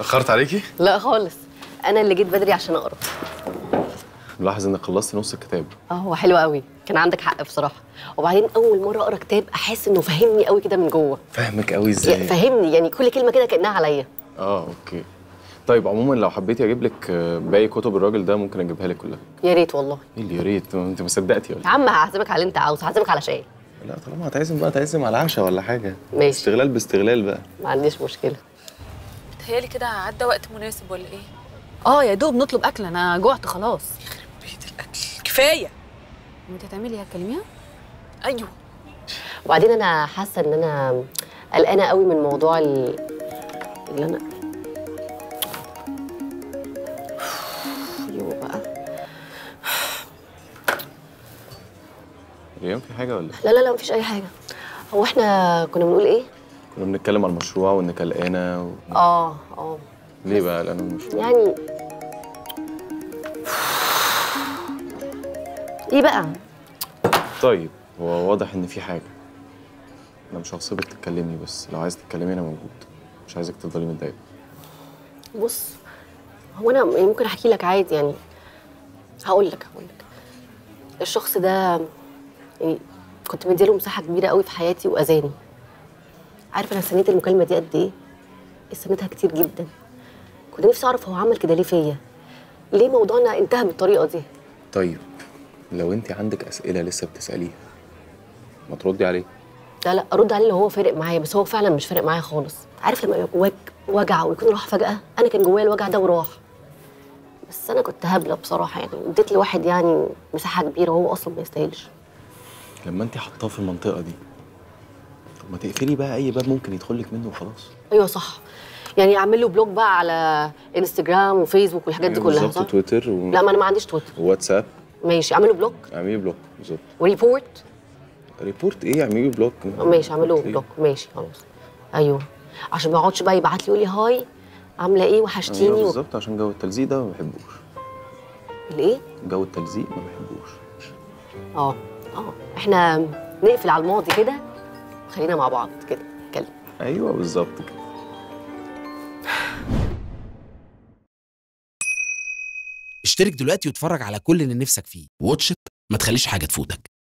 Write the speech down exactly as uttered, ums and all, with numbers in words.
اتأخرت عليكي؟ لا خالص، أنا اللي جيت بدري عشان أقرأ. ملاحظ إنك خلصت نص الكتاب. أه هو حلو قوي، كان عندك حق بصراحة، وبعدين أول مرة أقرأ كتاب أحس إنه فاهمني قوي كده من جوه. فاهمك قوي إزاي؟ فاهمني يعني كل كلمة كده كأنها عليا. أه أوكي. طيب عموما لو حبيتي أجيب لك باقي كتب الراجل ده ممكن أجيبها لك كلها. يا ريت والله. إيه اللي يا ريت؟ أنت ما صدقتي ولا إيه؟ يا عم هعزمك على اللي أنت عاوزه، هعزمك على شاي. لا طالما هتعزم بقى تعزم على عشاء ولا حاجة. ماشي. استغلال باستغلال بقى. ما عنديش مشكلة. متهيألي كده عدى وقت مناسب ولا إيه؟ اه يا دوب نطلب اكل، انا جوعت خلاص. يخرب بيت الاكل، كفايه. انت هتعملي هتكلميها؟ ايوه. وبعدين انا حاسه ان انا قلقانه قوي من موضوع ال... اللي انا يوه بقى ريان، في حاجه ولا؟ لا لا لا مفيش اي حاجه. هو احنا كنا بنقول ايه؟ كنا بنتكلم على المشروع وانك قلقانه و... اه اه ليه بقى قلقانه من المشروع؟ يعني ايه بقى؟ طيب هو واضح ان في حاجه. انا مش هغصبك تتكلمي، بس لو عايز تتكلمي انا موجود، مش عايزك تفضلي متضايقه. بص هو انا ممكن احكي لك عادي، يعني هقول لك هقول لك الشخص ده يعني كنت مديله مساحه كبيره قوي في حياتي واذاني. عارف انا استنيت المكالمه دي قد ايه؟ استنيتها كتير جدا. كنت نفسي اعرف هو عمل كده ليه فيا؟ ليه موضوعنا انتهى بالطريقه دي؟ طيب لو انت عندك اسئله لسه بتساليها ما تردي عليه. لا لا ارد عليه اللي هو فارق معايا، بس هو فعلا مش فارق معايا خالص. عارف لما يبقى جواك وجع ويكون راح فجاه؟ انا كان جوايا الوجع ده وراح، بس انا كنت هبله بصراحه، يعني اديت لواحد يعني مساحه كبيره وهو اصلا ما يستاهلش. لما انت حطاه في المنطقه دي طب ما تقفلي بقى اي باب ممكن يدخلك منه وخلاص. ايوه صح، يعني اعمل له بلوك بقى على انستجرام وفيسبوك والحاجات دي كلها. بالظبط. تويتر و... لا ما انا ما عنديش تويتر. واتساب. ماشي اعمله بلوك. اعمليه بلوك بالظبط. وريبورت. ريبورت ايه؟ اعمليه بلوك. ماشي اعمله بلوك. ماشي خلاص. ايوه عشان ما يقعدش بقى يبعت لي يقول لي هاي عامله ايه وحشتيني. ايوه بالظبط و... عشان جو التلزيق ده ما بحبوش. الايه؟ جو التلزيق ما بحبوش. اه اه احنا نقفل على الماضي كده، خلينا مع بعض كده نتكلم. ايوه بالظبط كده. اشترك دلوقتي واتفرج على كل اللي نفسك فيه. واتشت، ما تخليش حاجة تفوتك.